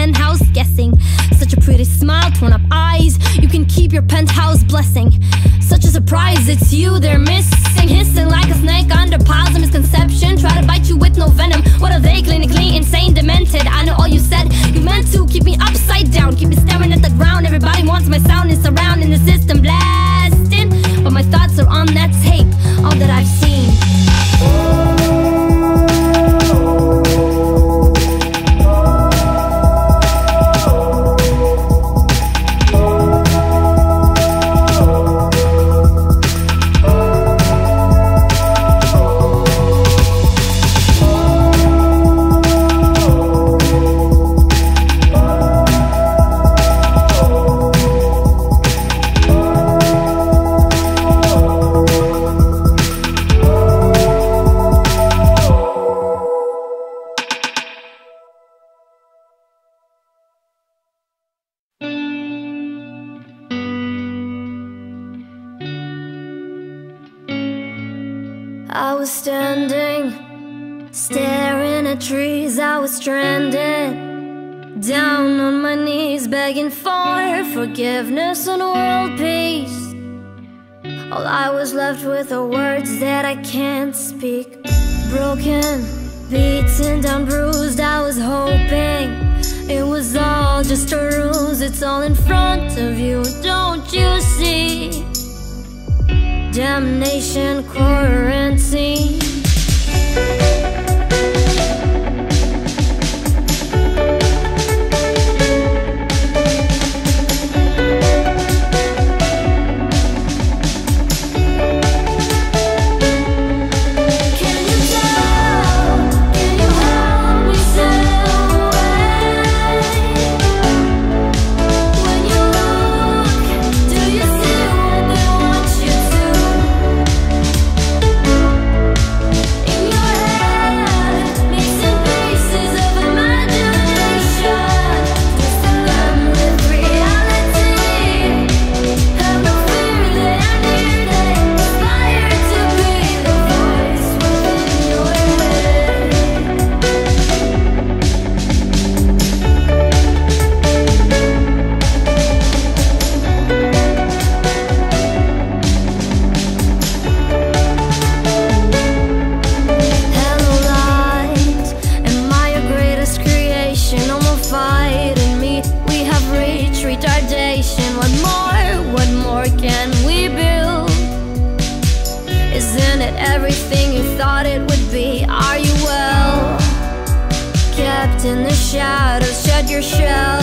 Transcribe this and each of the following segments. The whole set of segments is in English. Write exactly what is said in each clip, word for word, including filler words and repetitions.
penthouse guessing. Such a pretty smile, torn up eyes, you can keep your penthouse blessing. Such a surprise, it's you they're missing. Hissing like a snake under piles of misconception. Try to bite you with no venom. What are they, clinically insane, demented? I know all you said, you meant to keep me upside down, keep me staring at the ground. Everybody wants my sound, it's around in the system blasting, but my thoughts are on that tape, all that I've seen. I was standing, staring at trees, I was stranded, down on my knees, begging for forgiveness and world peace. All I was left with are words that I can't speak. Broken, beaten down, bruised, I was hoping it was all just a ruse. It's all in front of you, don't you see? Damnation, quarantine. In the shadows, shed your shell.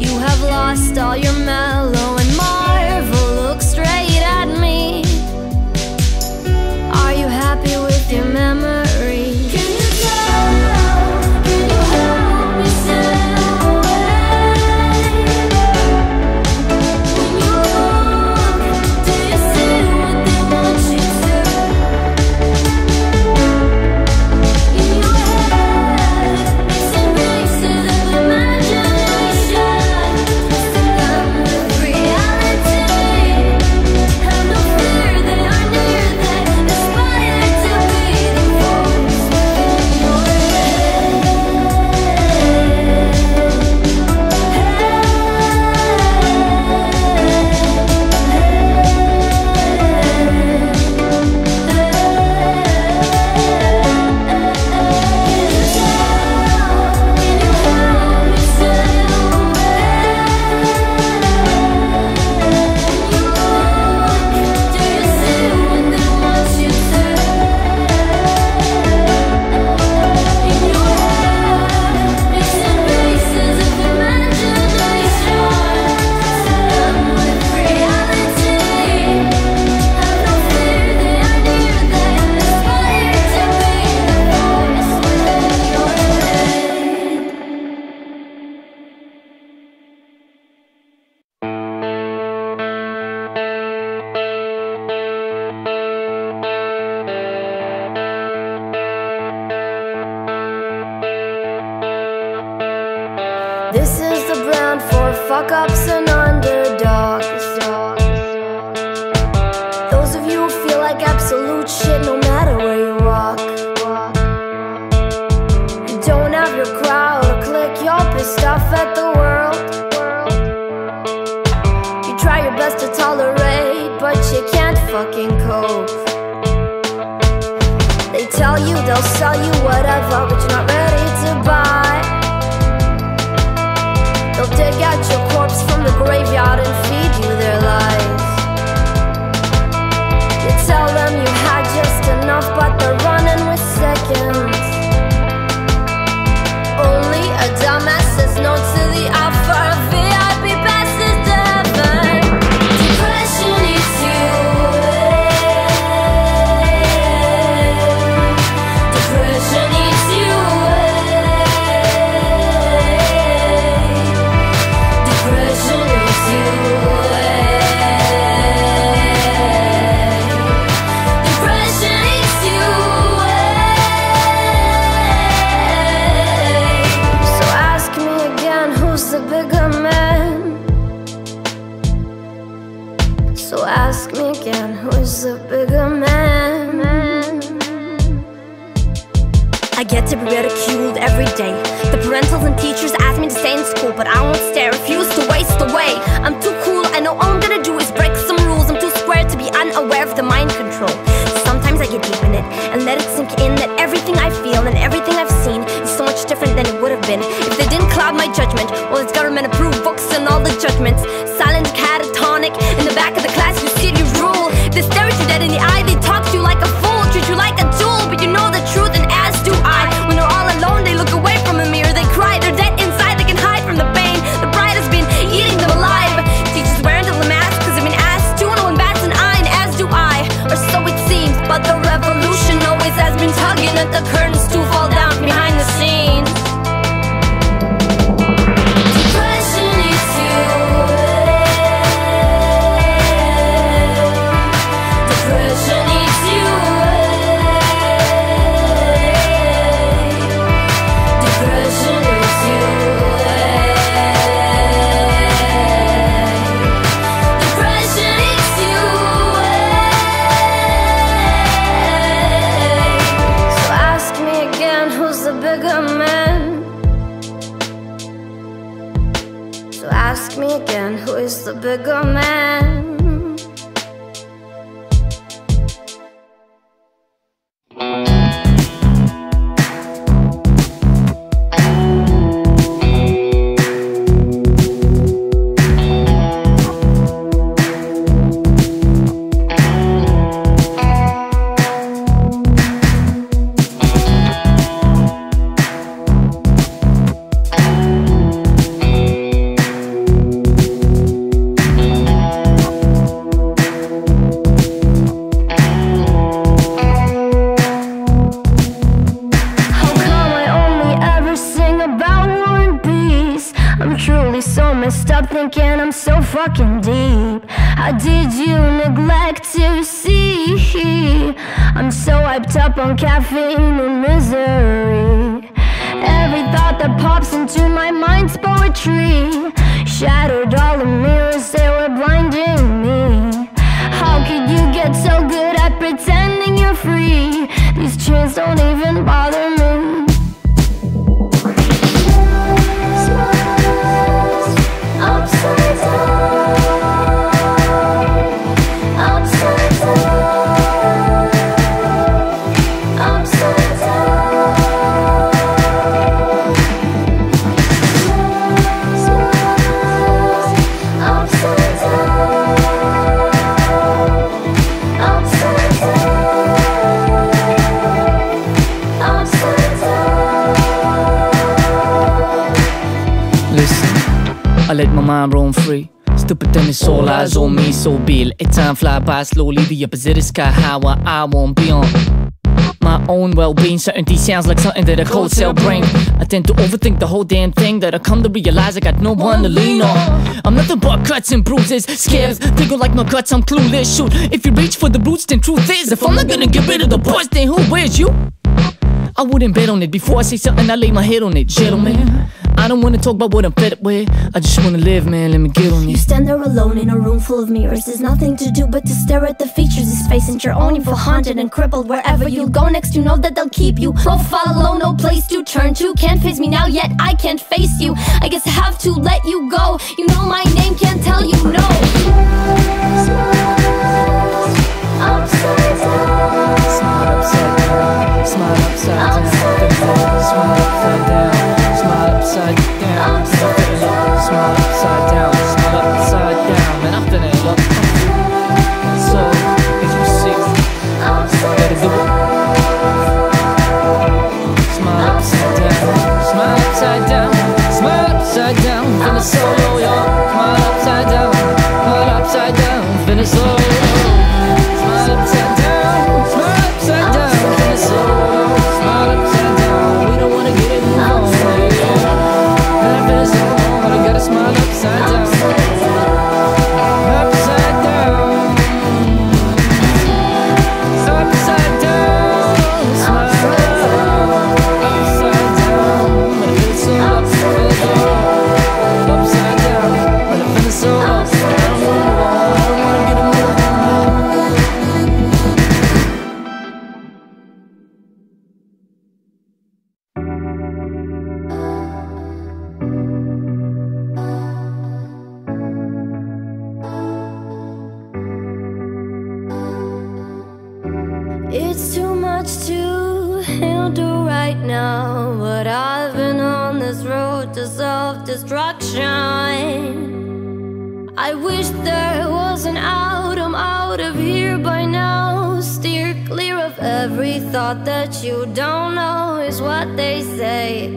You have lost all your mellow and marvel. Look straight at me. Are you happy with your memory? Can you tell? Can you help me sail away? When you look, do you see what they want you to? In your head, fuck-ups and underdogs. Those of you who feel like absolute shit no matter where you walk. You don't have your crowd or click your perspective. stuff at the world. You try your best to tolerate, but you can't fucking cope. They tell you they'll sell you whatever, but you're not ready to buy. They'll dig out your corpse from the graveyard and feed you their lies. You tell them you had just enough, but they're running with seconds. Only a dumbass says no to the offer of V I P passes to heaven. Depression eats you away. Depression eats you away. Depression eats you away. Depression eats you away. So ask me again, who's the bigger man? So ask me again, who's the bigger man? I get to be ridiculed every day. The parentals and teachers ask me to stay in school, but I won't stay, refuse to waste away. I'm too cool, I know all I'm gonna do is break some rules. I'm too square to be unaware of the mind control. Sometimes I get deep in it and let it sink in that everything I feel and everything I've seen is so much different than it would have been if they didn't cloud my judgment. All these government-approved books and all the judgments, silent, catatonic. In the back of the class, you sit, you rule. They stare at you dead in the eye. They talk to you like a fool, treat you like a tool, but you know the truth, and as do I. When they're all alone, they look away from a mirror. They cry, they're dead inside. They can hide from the pain. The pride has been eating them alive. Teachers wear until the mask because they've been asked to, and no one bats an eye, and as do I, or so it seems. But the revolution always has been tugging at the curtains to fall down behind the scenes. Depression eats you away. Depression eats you away. Depression eats you away. Depression eats you away. So ask me again, who's the bigger man? So ask me again, who is the bigger man? Fucking deep. How did you neglect to see? I'm so hyped up on caffeine and misery. Every thought that pops into my mind's poetry. Shattered all the mirrors, they were blinding me. How could you get so good at pretending you're free? These chains don't even bother me. Upside down, upside down, upside down, upside down, upside down, upside down. Listen, I let my mind roam free. Still pretend it's all eyes on me, so be it. Let time fly by slowly, the opposite is sky high, where I won't be on my own well-being. Certainty sounds like something that a cold cell brings. I tend to overthink the whole damn thing, that I come to realize I got no one to lean on. I'm nothing but cuts and bruises, scares, tingle like my guts, I'm clueless. Shoot, if you reach for the roots, then truth is, if I'm not gonna get rid of the boys, then who wears you? I wouldn't bet on it. Before I say something, I lay my head on it, gentlemen. I don't wanna talk about what I'm fed up with. I just wanna live, man, let me get on it. You stand there alone in a room full of mirrors. There's nothing to do but to stare at the features. This face and your own, you feel haunted and crippled. Wherever you go next, you know that they'll keep you. Profile alone, no place to turn to. Can't face me now, yet I can't face you. I guess I have to let you go. You know my name, can't tell you no. Smiles, upside down. Smile upside down. Smile upside down. Smile upside down. Smile upside down, smile upside down, smile upside down, and I'm feeling love. So, as you see, that is the one. Smile upside down, smile upside down, smile upside down, feeling so low, y'all. Smile upside down, smile upside down, feeling so low. Smile upside down, smile upside down, feeling so low. Smile upside down, we don't wanna get it wrong. Smile upside down, upside down, upside down, smile upside down, upside down, upside down, but I feel so upside down. I wish there was an out, I'm out of here by now. Steer clear of every thought that you don't know is what they say.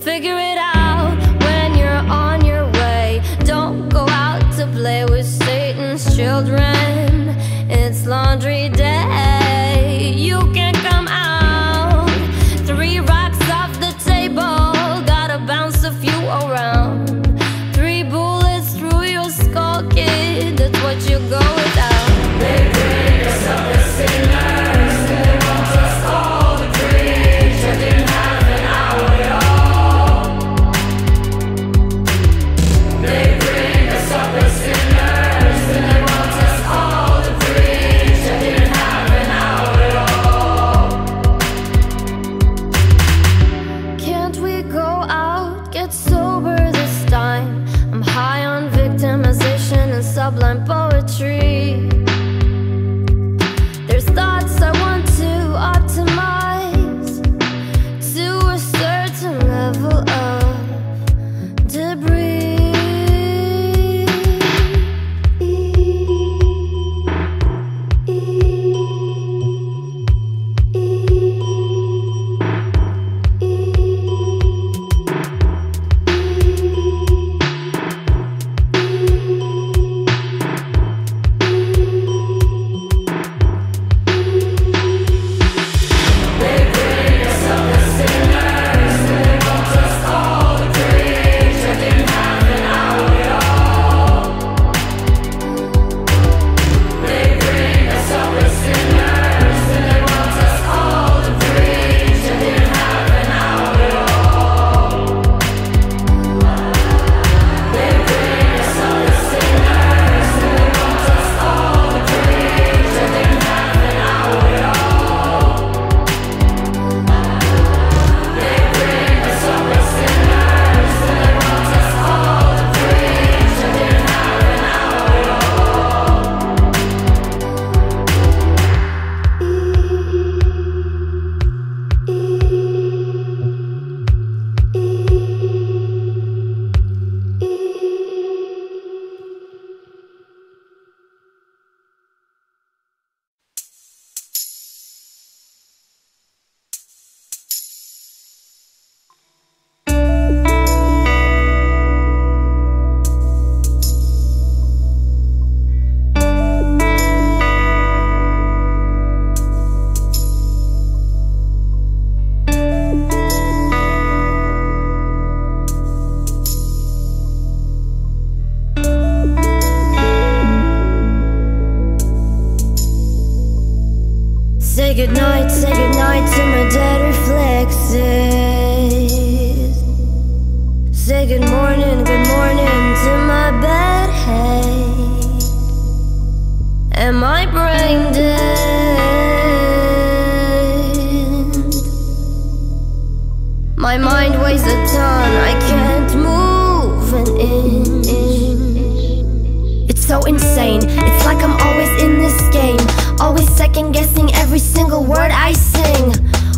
Figure it out when you're on your way. Don't go out to play with Satan's children. It's laundry day. You can come out. Three rocks off the table, gotta bounce a few around. That's what you go without. They did yourself a sinner. morning, good morning to my bad head and my brain dead. My mind weighs a ton, I can't move an inch. It's so insane, it's like I'm always in this game, always second guessing every single word I sing.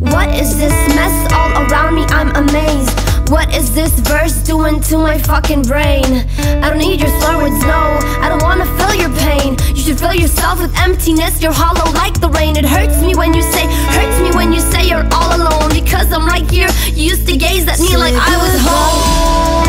What is this mess all around me? I'm amazed. What is this verse doing to my fucking brain? I don't need your slur words, no, I don't wanna feel your pain. You should fill yourself with emptiness, you're hollow like the rain. It hurts me when you say, hurts me when you say you're all alone, because I'm right here, you used to gaze at me like I was home.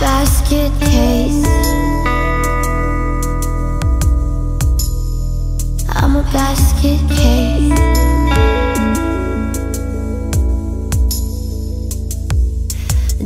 Basket case, I'm a basket case.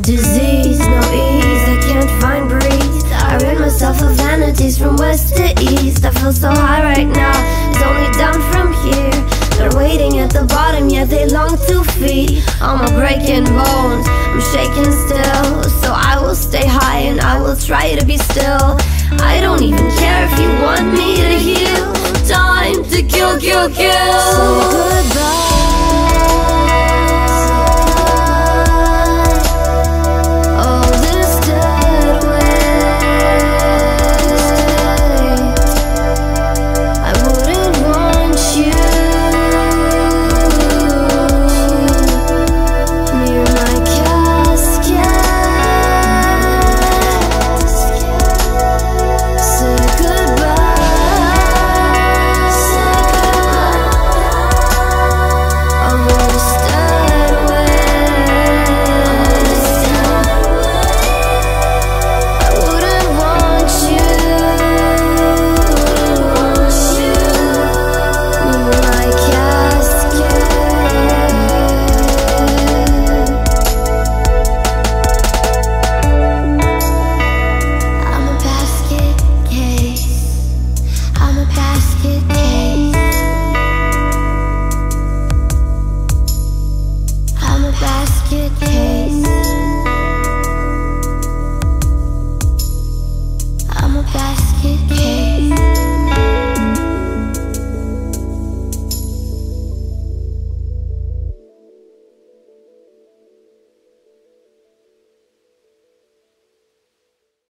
Disease, no ease, I can't find breeze. I rid myself of vanities from west to east. I feel so high right now, it's only down from here. They're waiting at the bottom, yet they long to feed on my breaking bones. I'm shaking still, so I will stay high and I will try to be still. I don't even care if you want me to heal. Time to kill, kill, kill. Say goodbye.